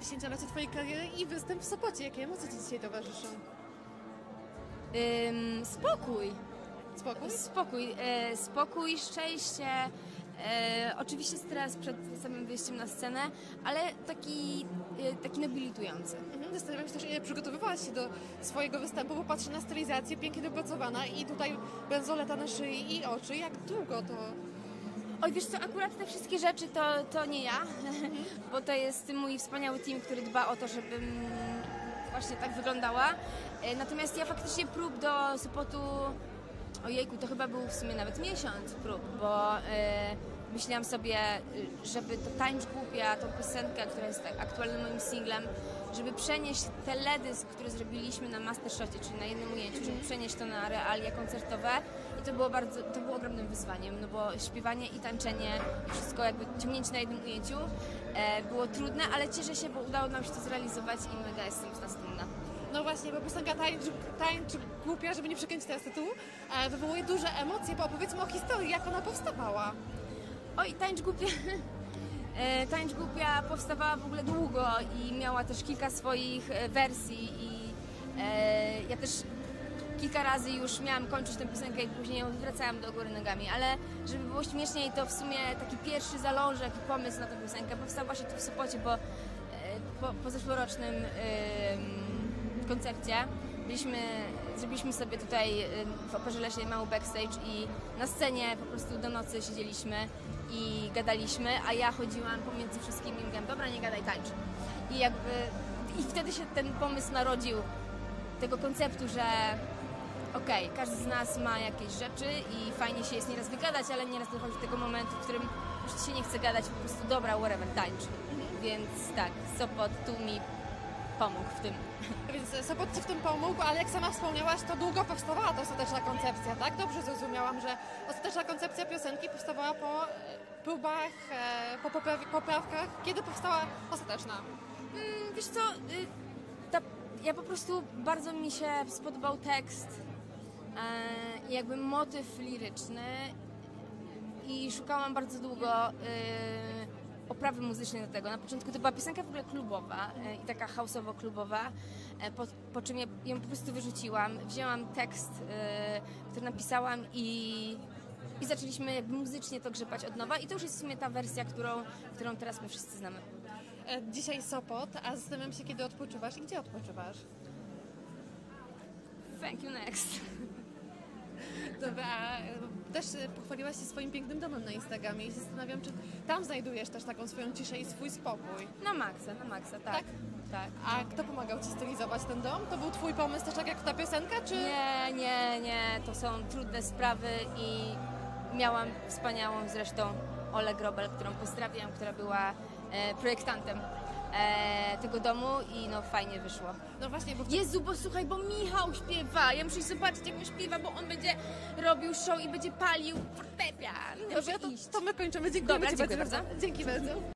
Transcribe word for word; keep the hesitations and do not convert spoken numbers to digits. dziesięciolecie twojej kariery i występ w Sopocie. Jakie emocje ci dzisiaj towarzyszą? Ym, spokój. Spokój? Spokój, e, spokój, szczęście. E, oczywiście stres przed samym wyjściem na scenę, ale taki, e, taki nobilitujący. Mhm. Zastanawiam się też, ile przygotowywałaś się do swojego występu, bo patrzę na stylizację, pięknie dopracowana i tutaj bransoleta na szyi i oczy. Jak długo to... Oj, wiesz co, akurat te wszystkie rzeczy to, to nie ja, bo to jest mój wspaniały team, który dba o to, żebym właśnie tak wyglądała. Natomiast ja faktycznie prób do Sopotu, ojejku, to chyba był w sumie nawet miesiąc prób, bo y, myślałam sobie, żeby to Tańcz głupia, tą piosenkę, która jest tak aktualnym moim singlem, żeby przenieść teledysk, który zrobiliśmy na Mastershocie, czyli na jednym ujęciu, żeby przenieść to na realia koncertowe. I to było bardzo, to było ogromnym wyzwaniem, no bo śpiewanie i tańczenie, wszystko jakby ciągnięcie na jednym ujęciu e, było trudne, ale cieszę się, bo udało nam się to zrealizować i mega jestem z nas dumna. No właśnie, bo piosenka Tańcz, tańcz głupia, żeby nie przekręcić teraz tytułu, e, wywołuje duże emocje, bo opowiedzmy o historii, jak ona powstawała. Oj, Tańcz głupia... Tańcz głupia powstawała w ogóle długo i miała też kilka swoich wersji i e, ja też kilka razy już miałam kończyć tę piosenkę i później ją wracałam do góry nogami, ale żeby było śmieszniej, to w sumie taki pierwszy zalążek i pomysł na tę piosenkę powstał właśnie tu w Sopocie, bo e, po, po zeszłorocznym e, koncercie byliśmy, zrobiliśmy sobie tutaj w Operze Leśnej mały backstage i na scenie po prostu do nocy siedzieliśmy i gadaliśmy, a ja chodziłam pomiędzy wszystkimi i mówiłam, dobra, nie gadaj, tańcz. I jakby, i wtedy się ten pomysł narodził, tego konceptu, że okej, okay, każdy z nas ma jakieś rzeczy i fajnie się jest nieraz wygadać, ale nieraz dochodzi do tego momentu, w którym już się nie chce gadać, po prostu dobra, whatever, tańcz. Więc tak, Sopot tu mi pomógł w tym. Więc Sopot Ci w tym pomógł, ale jak sama wspomniałaś, to długo powstawała ta ostateczna koncepcja, tak? Dobrze zrozumiałam, że ostateczna koncepcja piosenki powstawała po próbach, po poprawkach. Kiedy powstała ostateczna? Mm, wiesz co, ta, ja po prostu bardzo mi się spodobał tekst i jakby motyw liryczny i szukałam bardzo długo oprawy muzycznej do tego. Na początku to była piosenka w ogóle klubowa e, i taka houseowo-klubowa, e, po, po czym ja ją po prostu wyrzuciłam. Wzięłam tekst, e, który napisałam i, i zaczęliśmy jakby muzycznie to grzebać od nowa i to już jest w sumie ta wersja, którą, którą teraz my wszyscy znamy. E, dzisiaj Sopot, a zastanawiam się, kiedy odpoczywasz i gdzie odpoczywasz? Thank you, next. Dobra, też pochwaliłaś się swoim pięknym domem na Instagramie i się zastanawiam, czy tam znajdujesz też taką swoją ciszę i swój spokój. Na maksa, na maksa, tak. tak? tak. A kto pomagał Ci stylizować ten dom? To był Twój pomysł też tak jak ta piosenka, czy...? Nie, nie, nie, to są trudne sprawy i miałam wspaniałą zresztą Olę Grobel, którą pozdrawiam, która była e, projektantem E, tego domu i no fajnie wyszło. No właśnie, bo... Jezu, bo słuchaj, bo Michał śpiewa, ja muszę zobaczyć, jak on śpiewa, bo on będzie robił show i będzie palił fortepian. Dobrze, to, to my kończymy. Dziękuję Dobra, Ci dziękuję bardzo. bardzo. Dzięki bardzo.